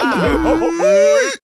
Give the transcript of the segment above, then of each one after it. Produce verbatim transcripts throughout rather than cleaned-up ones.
Yeah! Yes!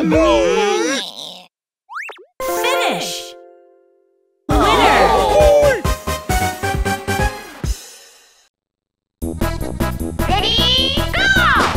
Oh, oh. Finish! Winner! Ready, go! Oh!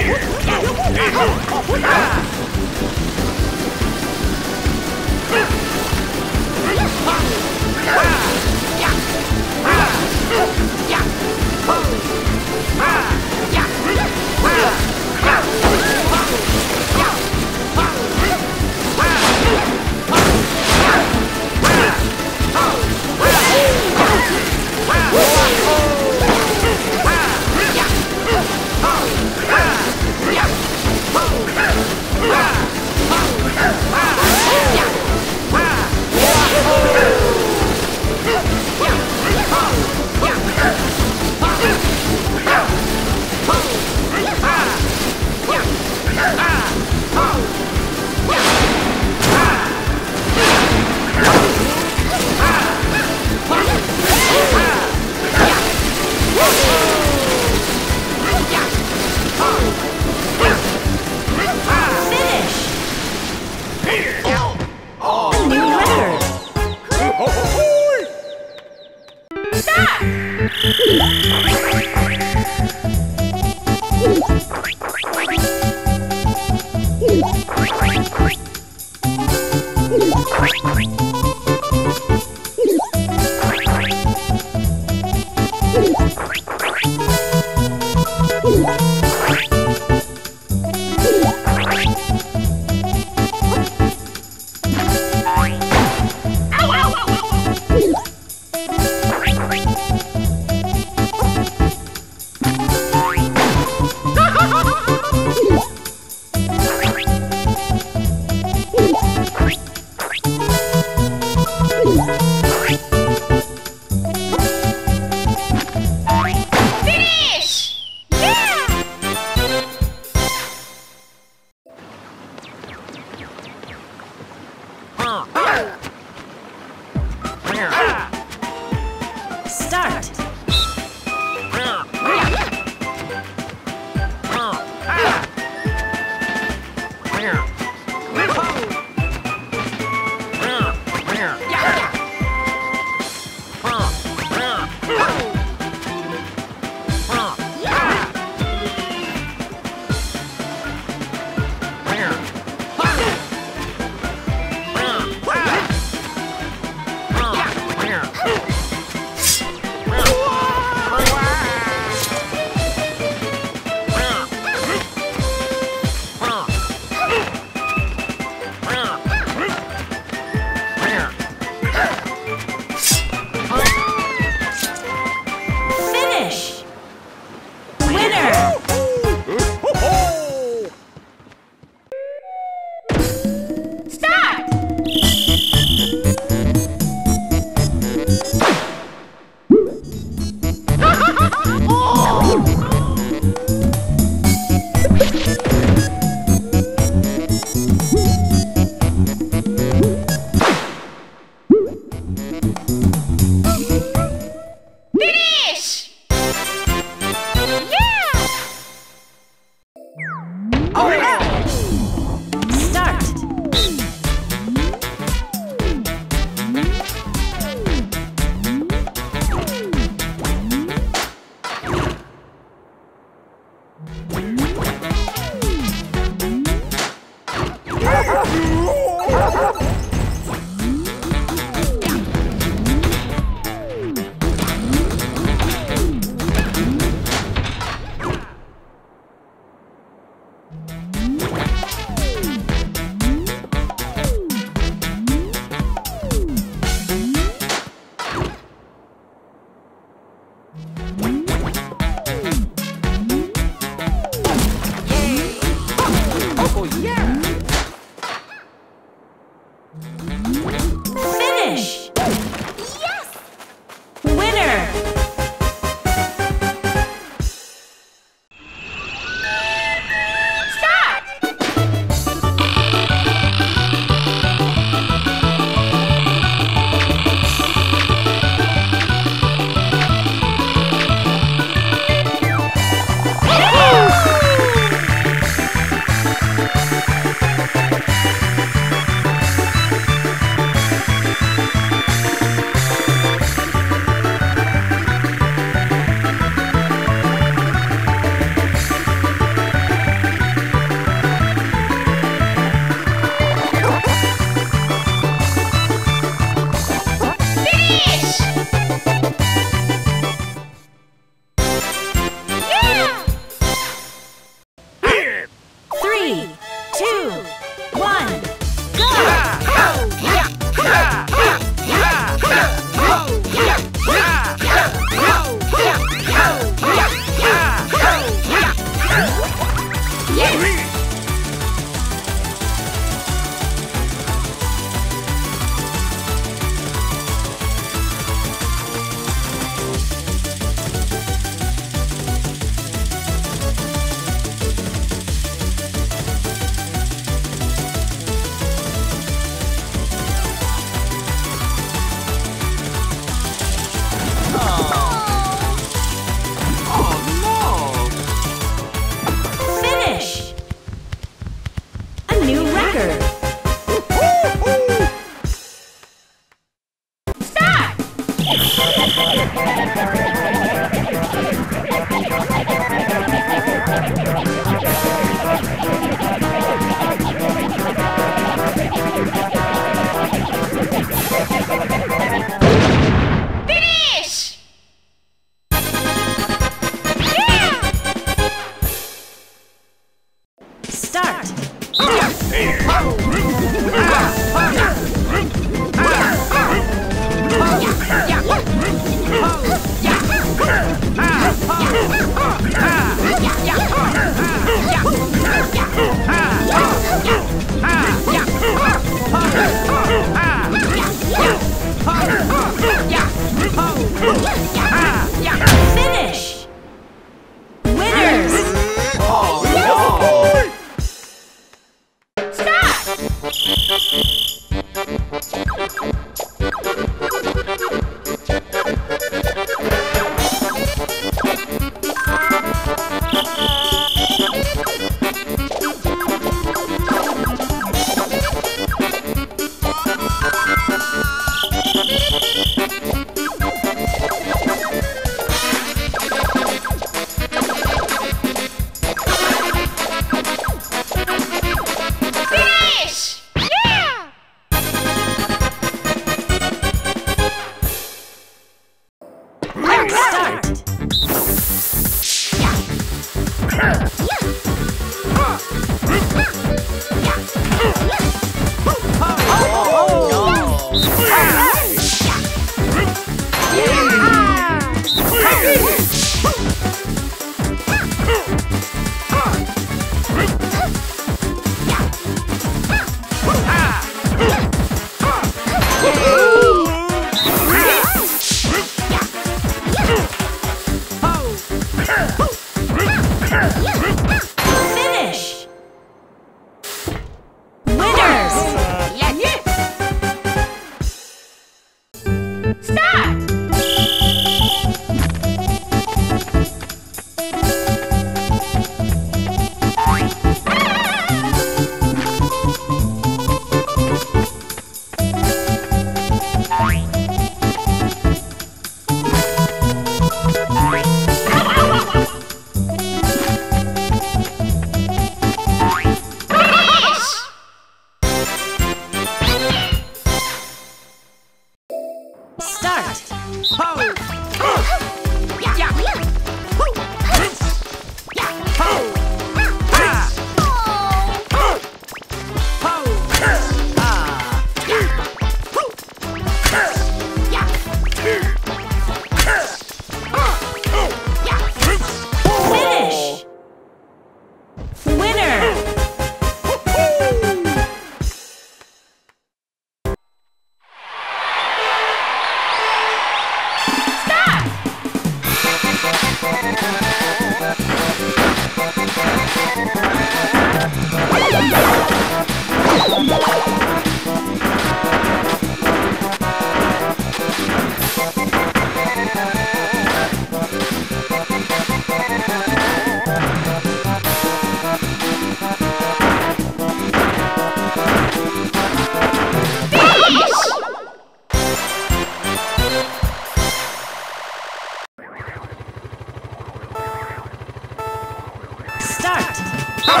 Yes!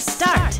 Start!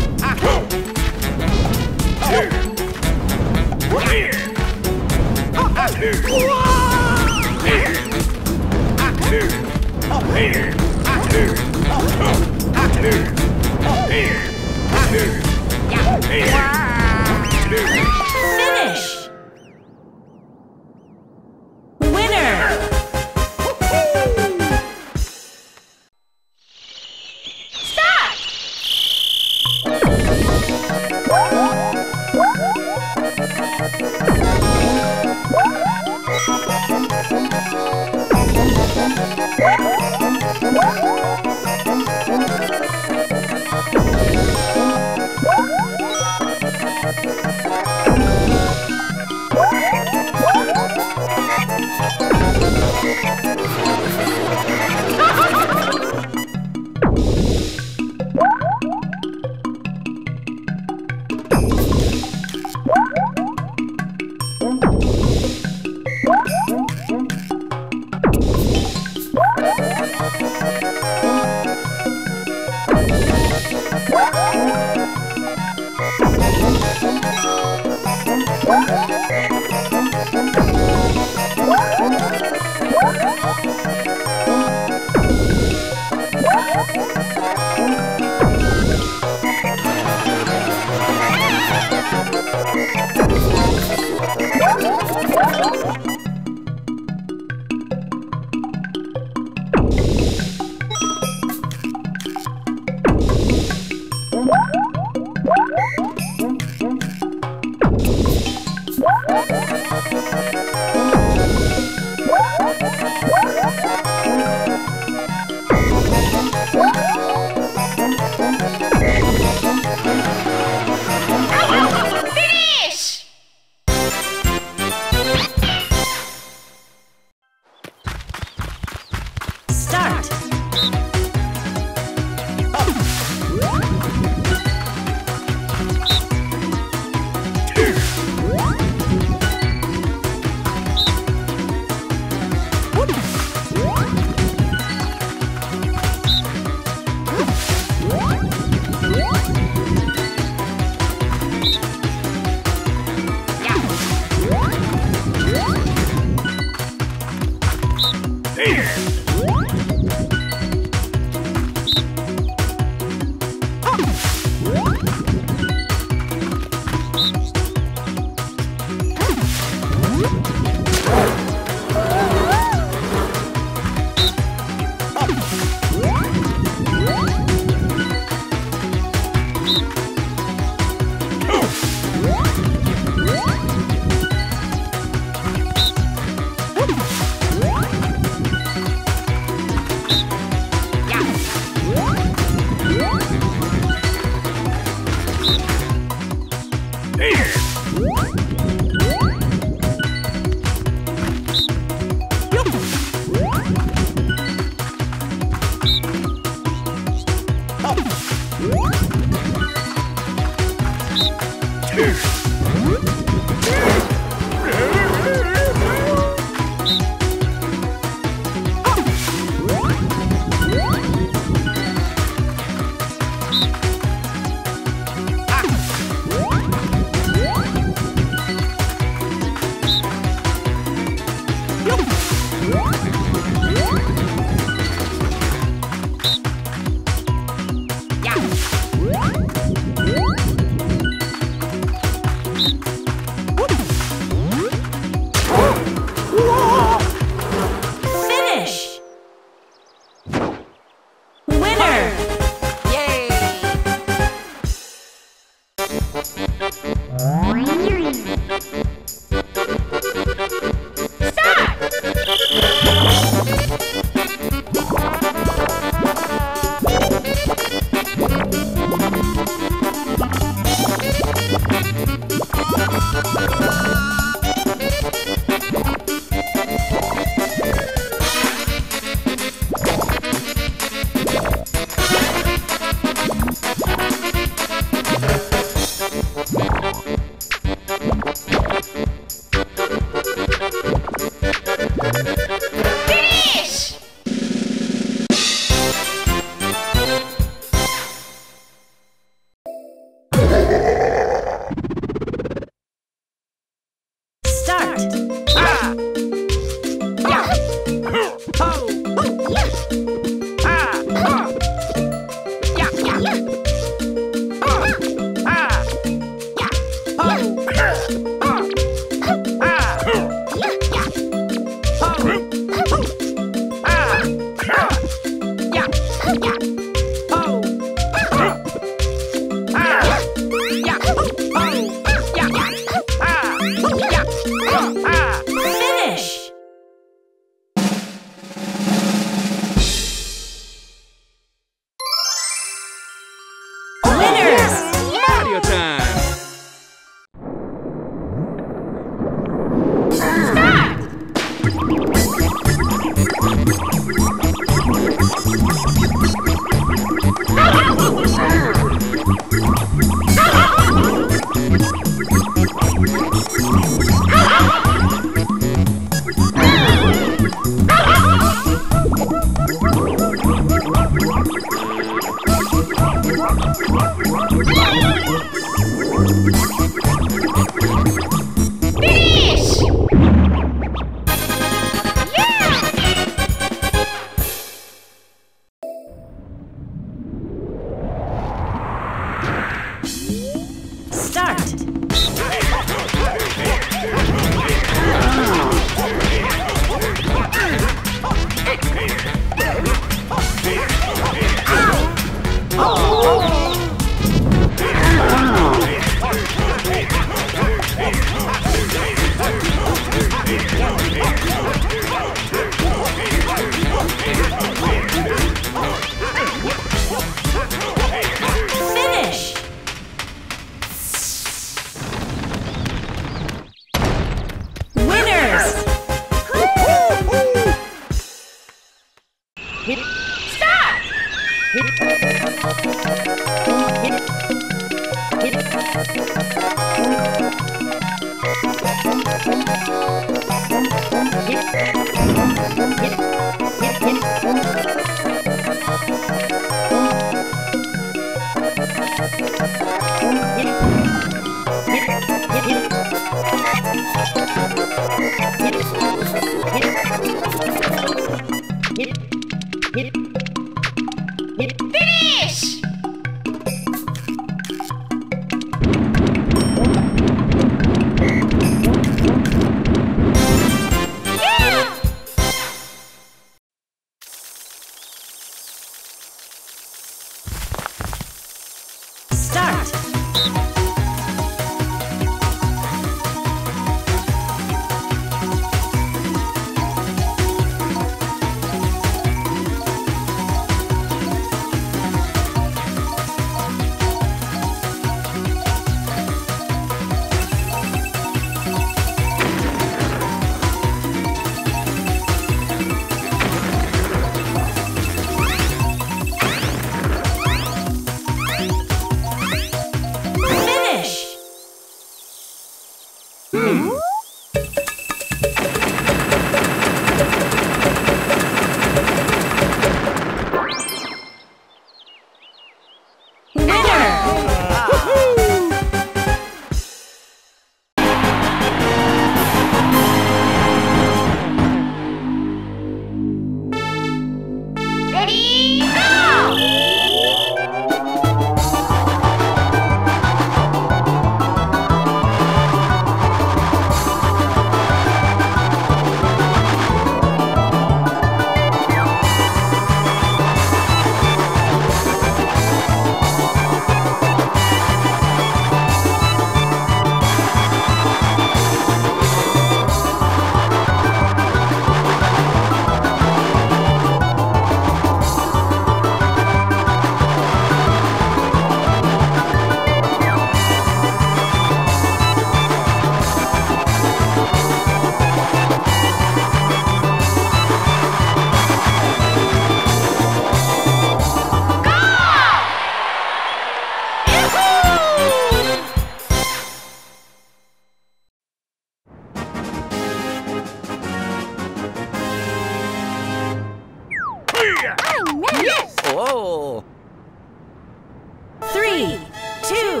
Three, two,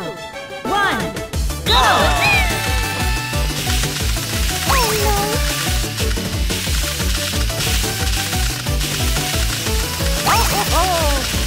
one, go! Oh no! Oh, oh, oh.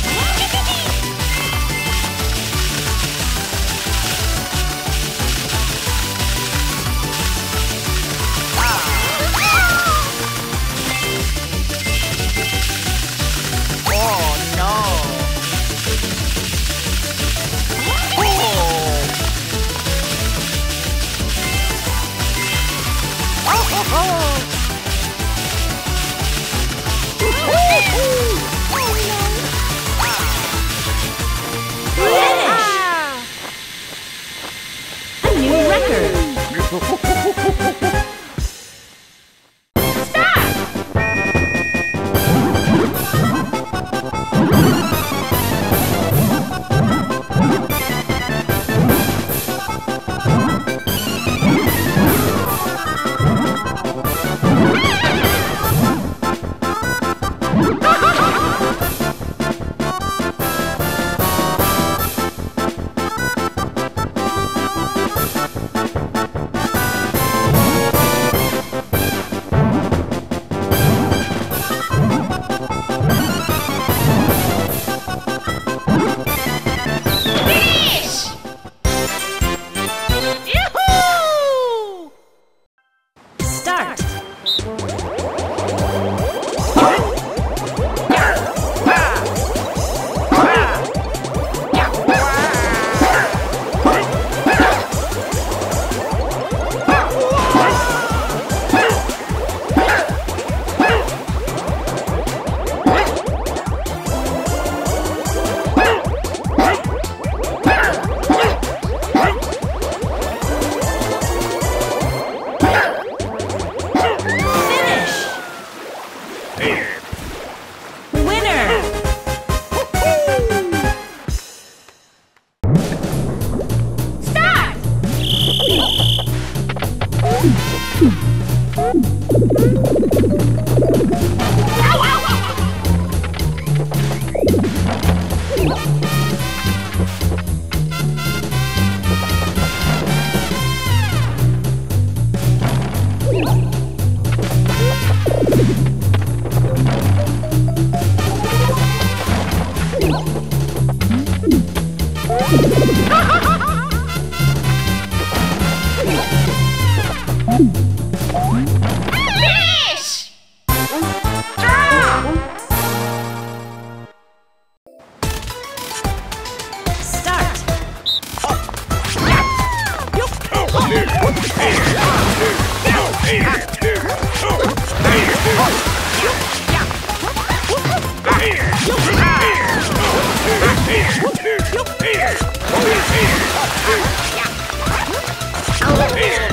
Here!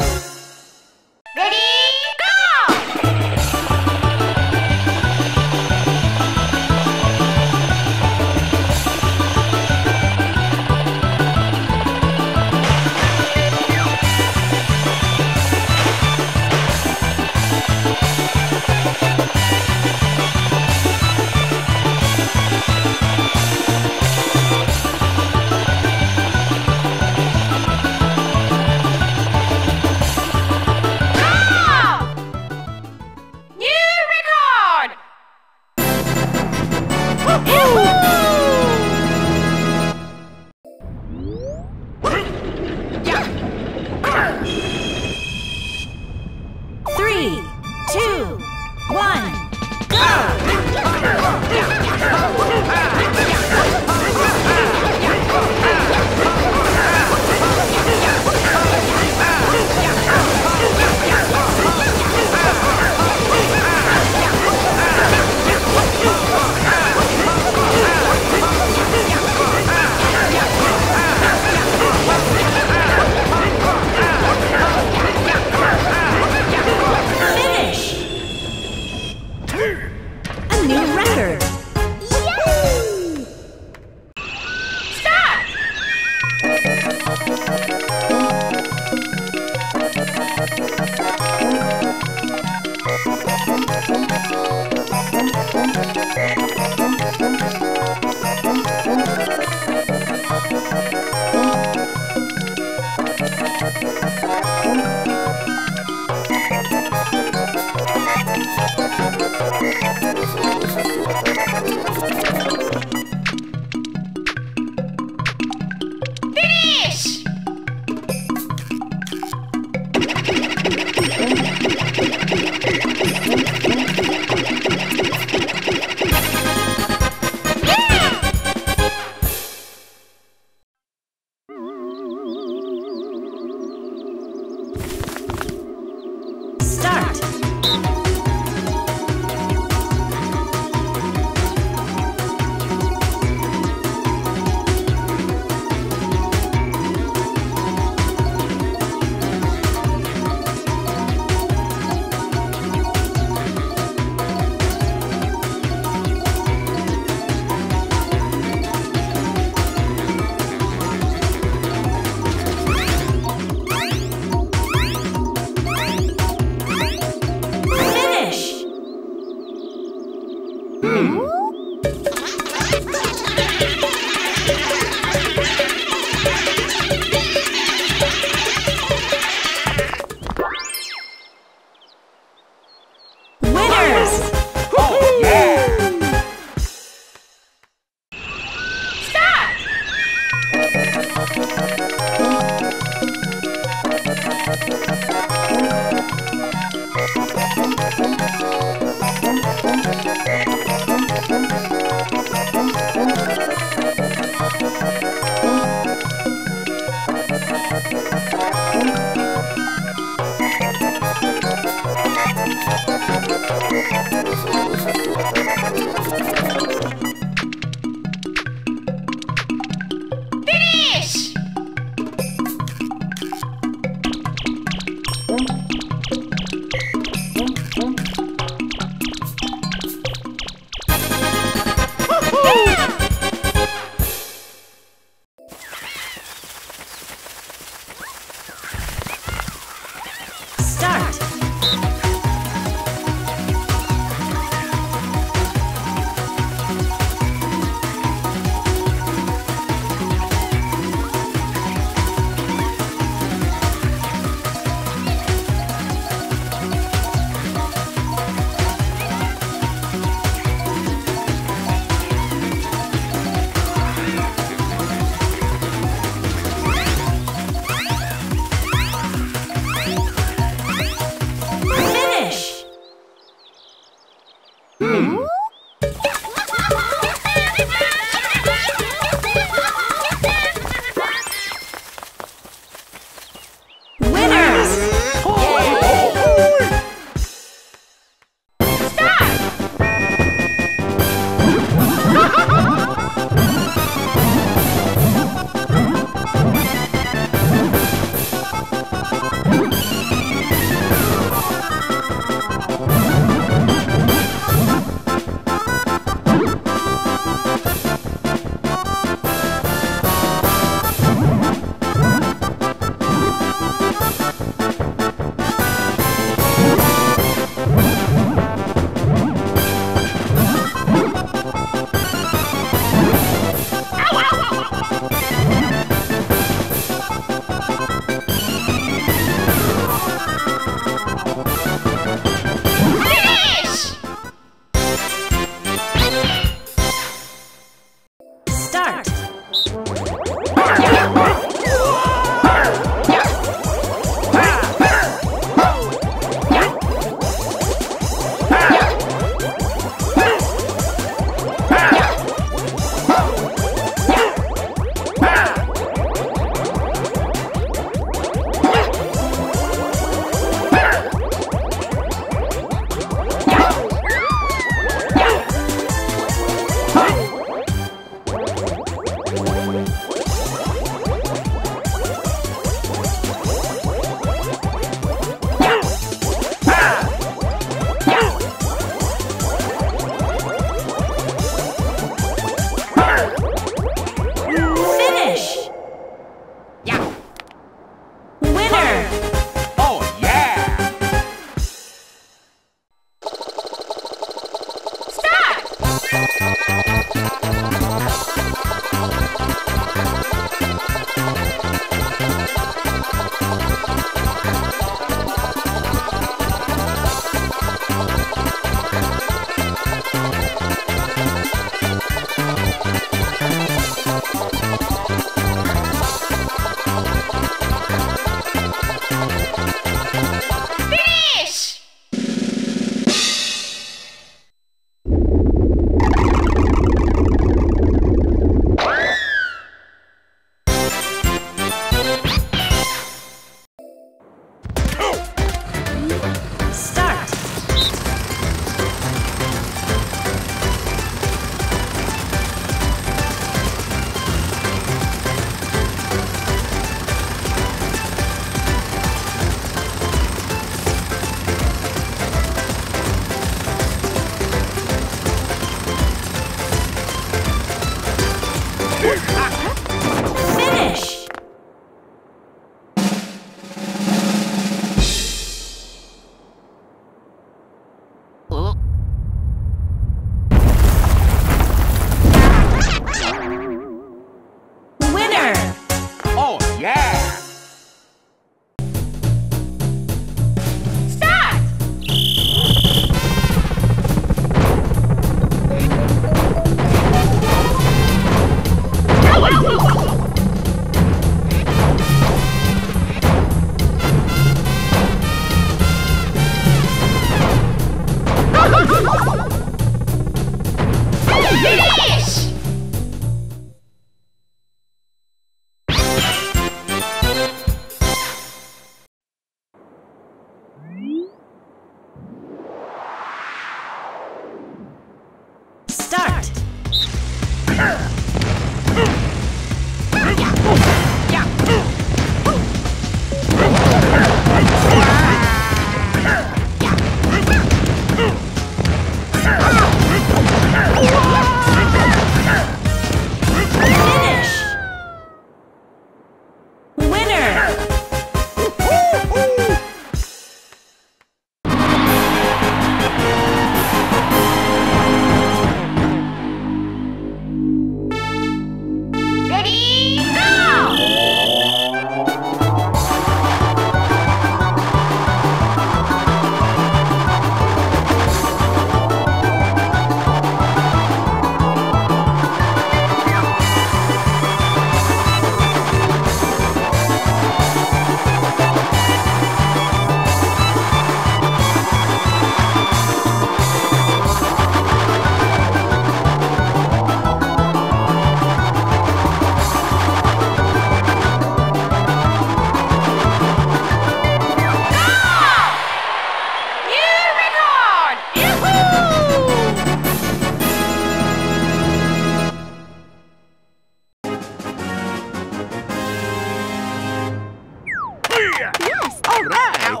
Yeah. Yes, all right. Ow.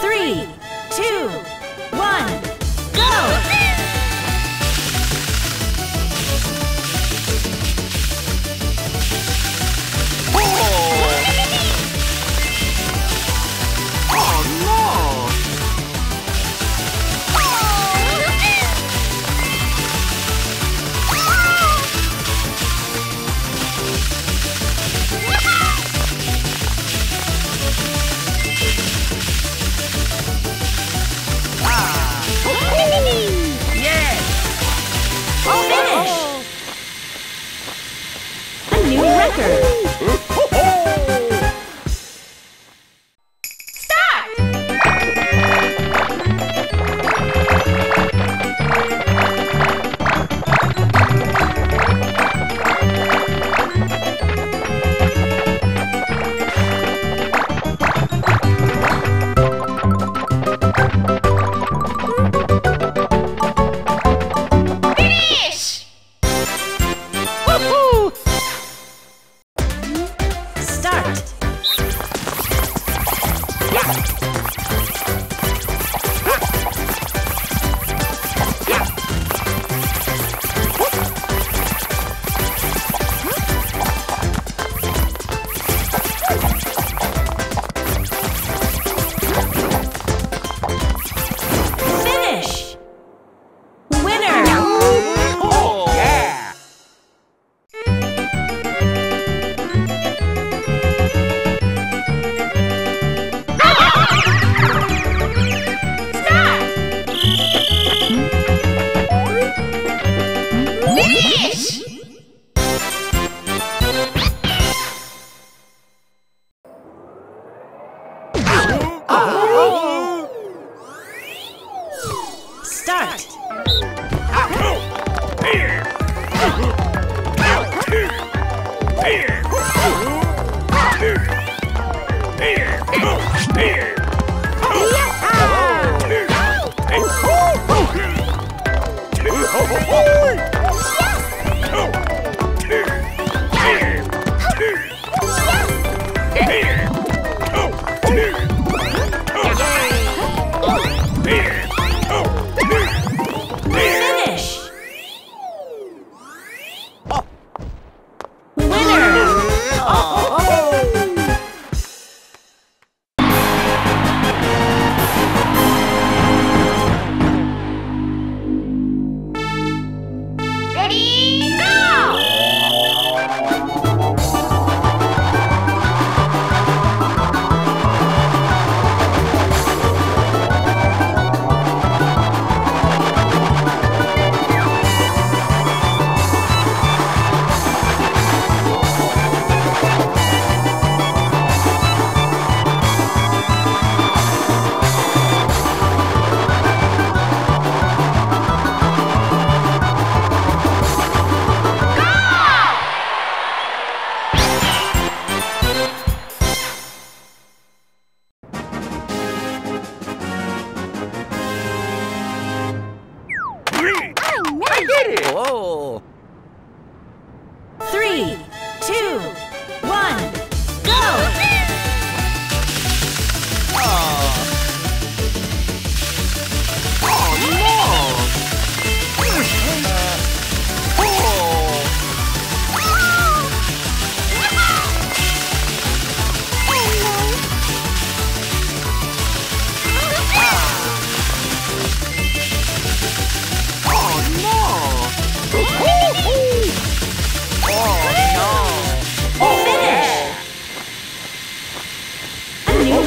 Three, two, one, go!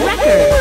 Record.